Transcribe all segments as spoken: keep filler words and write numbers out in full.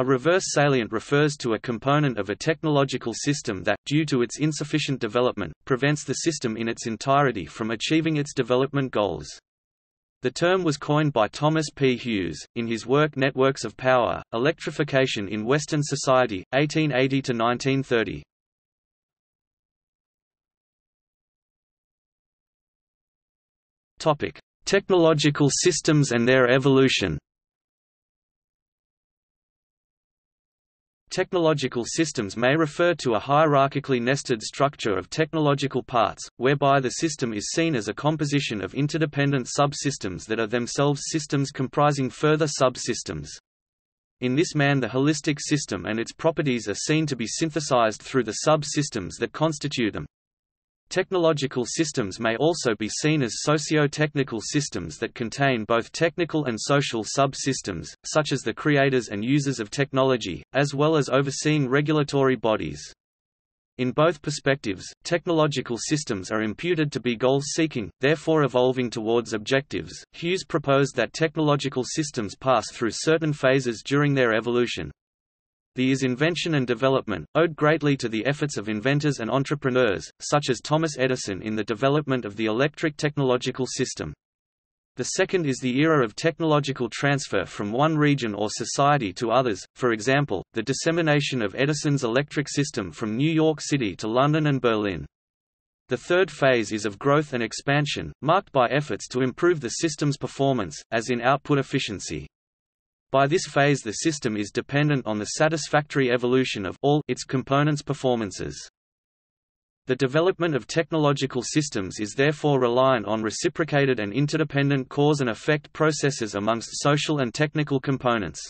A reverse salient refers to a component of a technological system that, due to its insufficient development, prevents the system in its entirety from achieving its development goals. The term was coined by Thomas P. Hughes, in his work Networks of Power: Electrification in Western Society, eighteen eighty to nineteen thirty. Topic: Technological systems and their evolution. Technological systems may refer to a hierarchically nested structure of technological parts, whereby the system is seen as a composition of interdependent subsystems that are themselves systems comprising further subsystems. In this manner, the holistic system and its properties are seen to be synthesized through the subsystems that constitute them. Technological systems may also be seen as socio-technical systems that contain both technical and social subsystems, such as the creators and users of technology, as well as overseeing regulatory bodies. In both perspectives, technological systems are imputed to be goal-seeking, therefore evolving towards objectives. Hughes proposed that technological systems pass through certain phases during their evolution. The is invention and development, owed greatly to the efforts of inventors and entrepreneurs, such as Thomas Edison, in the development of the electric technological system. The second is the era of technological transfer from one region or society to others, for example, the dissemination of Edison's electric system from New York City to London and Berlin. The third phase is of growth and expansion, marked by efforts to improve the system's performance, as in output efficiency. By this phase, the system is dependent on the satisfactory evolution of all its components' performances. The development of technological systems is therefore reliant on reciprocated and interdependent cause and effect processes amongst social and technical components.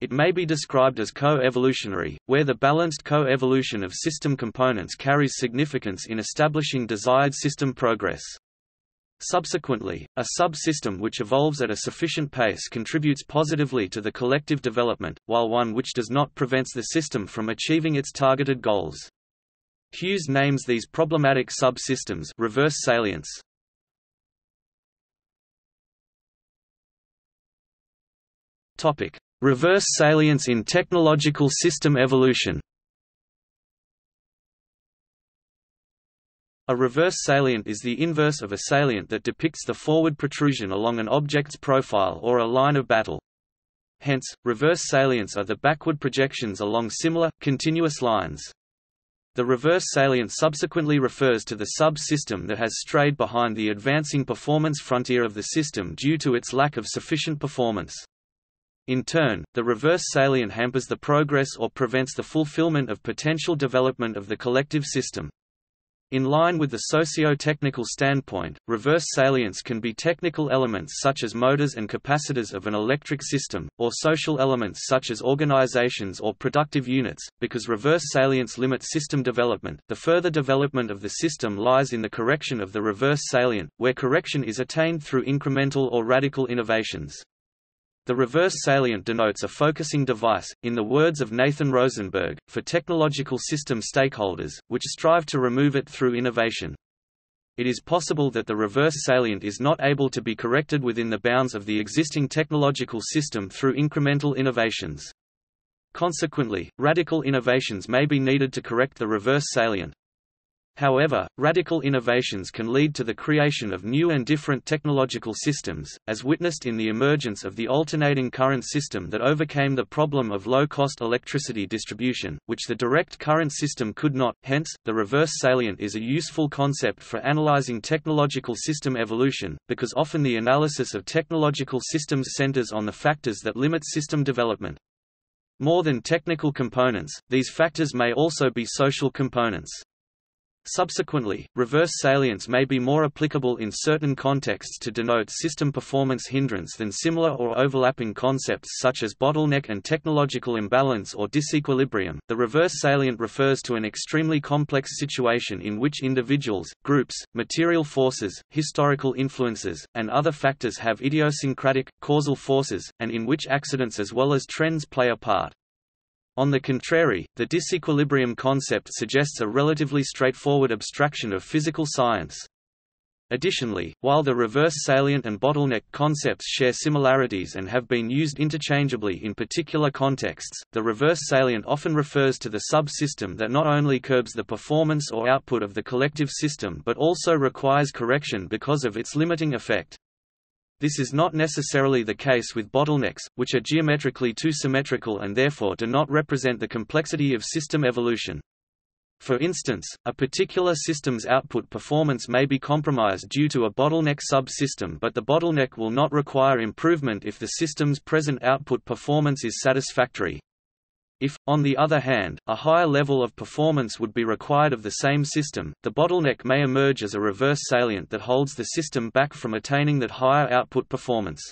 It may be described as co-evolutionary, where the balanced co-evolution of system components carries significance in establishing desired system progress. Subsequently, a subsystem which evolves at a sufficient pace contributes positively to the collective development, while one which does not prevents the system from achieving its targeted goals. Hughes names these problematic subsystems reverse salients. Topic: Reverse salients in technological system evolution. A reverse salient is the inverse of a salient that depicts the forward protrusion along an object's profile or a line of battle. Hence, reverse salients are the backward projections along similar, continuous lines. The reverse salient subsequently refers to the subsystem that has strayed behind the advancing performance frontier of the system due to its lack of sufficient performance. In turn, the reverse salient hampers the progress or prevents the fulfillment of potential development of the collective system. In line with the socio-technical standpoint, reverse salients can be technical elements such as motors and capacitors of an electric system, or social elements such as organizations or productive units, because reverse salients limit system development. The further development of the system lies in the correction of the reverse salient, where correction is attained through incremental or radical innovations. The reverse salient denotes a focusing device, in the words of Nathan Rosenberg, for technological system stakeholders, which strive to remove it through innovation. It is possible that the reverse salient is not able to be corrected within the bounds of the existing technological system through incremental innovations. Consequently, radical innovations may be needed to correct the reverse salient. However, radical innovations can lead to the creation of new and different technological systems, as witnessed in the emergence of the alternating current system that overcame the problem of low-cost electricity distribution, which the direct current system could not. Hence, the reverse salient is a useful concept for analyzing technological system evolution, because often the analysis of technological systems centers on the factors that limit system development. More than technical components, these factors may also be social components. Subsequently, reverse salients may be more applicable in certain contexts to denote system performance hindrance than similar or overlapping concepts such as bottleneck and technological imbalance or disequilibrium. The reverse salient refers to an extremely complex situation in which individuals, groups, material forces, historical influences, and other factors have idiosyncratic, causal forces, and in which accidents as well as trends play a part. On the contrary, the disequilibrium concept suggests a relatively straightforward abstraction of physical science. Additionally, while the reverse salient and bottleneck concepts share similarities and have been used interchangeably in particular contexts, the reverse salient often refers to the sub-system that not only curbs the performance or output of the collective system but also requires correction because of its limiting effect. This is not necessarily the case with bottlenecks, which are geometrically too symmetrical and therefore do not represent the complexity of system evolution. For instance, a particular system's output performance may be compromised due to a bottleneck subsystem, but the bottleneck will not require improvement if the system's present output performance is satisfactory. If, on the other hand, a higher level of performance would be required of the same system, the bottleneck may emerge as a reverse salient that holds the system back from attaining that higher output performance.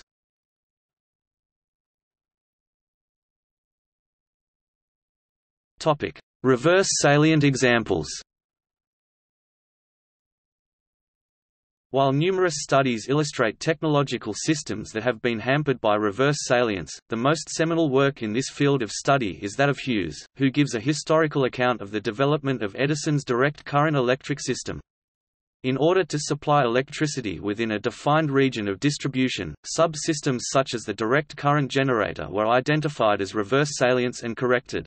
Topic: Reverse salient examples. While numerous studies illustrate technological systems that have been hampered by reverse salience, the most seminal work in this field of study is that of Hughes, who gives a historical account of the development of Edison's direct current electric system. In order to supply electricity within a defined region of distribution, subsystems such as the direct current generator were identified as reverse salients and corrected.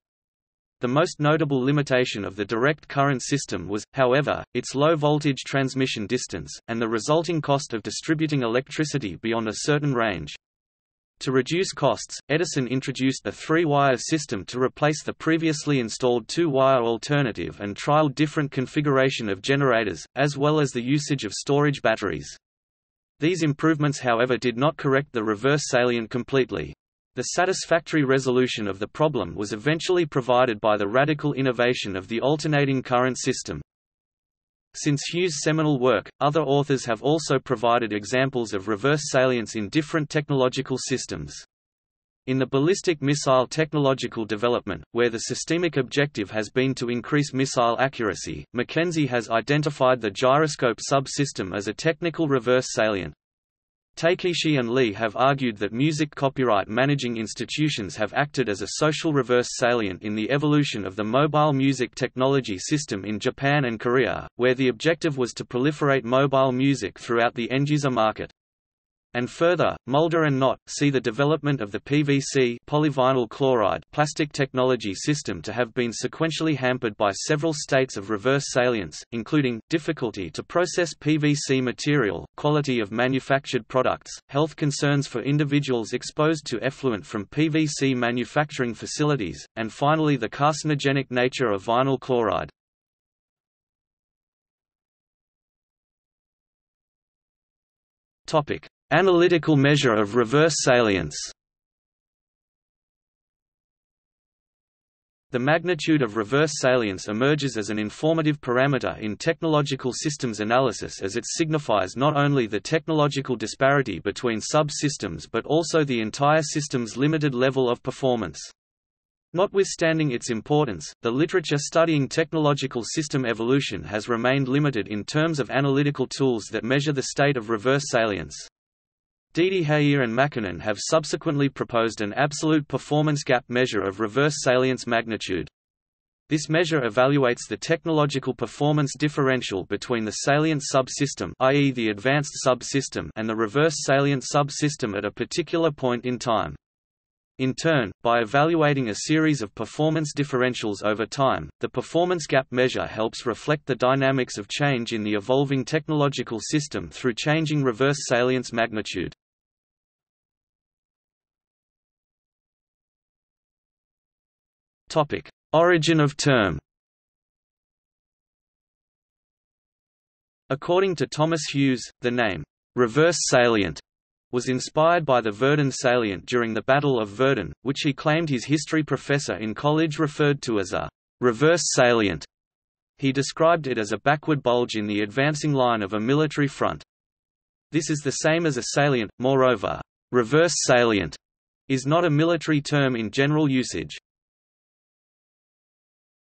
The most notable limitation of the direct current system was, however, its low voltage transmission distance, and the resulting cost of distributing electricity beyond a certain range. To reduce costs, Edison introduced a three-wire system to replace the previously installed two-wire alternative and trialed different configuration of generators, as well as the usage of storage batteries. These improvements, however, did not correct the reverse salient completely. The satisfactory resolution of the problem was eventually provided by the radical innovation of the alternating current system. Since Hughes' seminal work, other authors have also provided examples of reverse salience in different technological systems. In the ballistic missile technological development, where the systemic objective has been to increase missile accuracy, McKenzie has identified the gyroscope subsystem as a technical reverse salient. Takeishi and Lee have argued that music copyright managing institutions have acted as a social reverse salient in the evolution of the mobile music technology system in Japan and Korea, where the objective was to proliferate mobile music throughout the end-user market. And further, Mulder and Knott see the development of the P V C polyvinyl chloride plastic technology system to have been sequentially hampered by several states of reverse salience, including, difficulty to process P V C material, quality of manufactured products, health concerns for individuals exposed to effluent from P V C manufacturing facilities, and finally the carcinogenic nature of vinyl chloride. Analytical measure of reverse salience. The magnitude of reverse salience emerges as an informative parameter in technological systems analysis, as it signifies not only the technological disparity between subsystems but also the entire system's limited level of performance. Notwithstanding its importance, the literature studying technological system evolution has remained limited in terms of analytical tools that measure the state of reverse salience. Didi Hayir and Mackinnon have subsequently proposed an absolute performance gap measure of reverse salience magnitude. This measure evaluates the technological performance differential between the salient subsystem, that is the advanced subsystem, and the reverse salient subsystem at a particular point in time. In turn, by evaluating a series of performance differentials over time, the performance gap measure helps reflect the dynamics of change in the evolving technological system through changing reverse salience magnitude. Topic: Origin of term. According to Thomas Hughes, the name reverse salient was inspired by the Verdun salient during the Battle of Verdun, which he claimed his history professor in college referred to as a reverse salient. He described it as a backward bulge in the advancing line of a military front. This is the same as a salient. Moreover, reverse salient is not a military term in general usage.